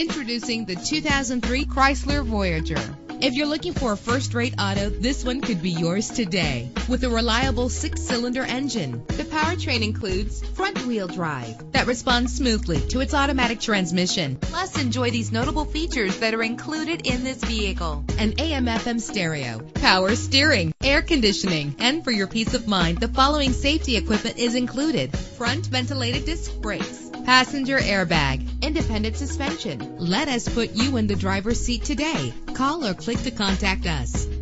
Introducing the 2003 Chrysler Voyager. If you're looking for a first-rate auto, this one could be yours today. With a reliable 6-cylinder engine, the powertrain includes front-wheel drive that responds smoothly to its automatic transmission. Plus, enjoy these notable features that are included in this vehicle: an AM/FM stereo, power steering, air conditioning, and for your peace of mind, the following safety equipment is included: front ventilated disc brakes, passenger airbag, independent suspension. Let us put you in the driver's seat today. Call or click to contact us.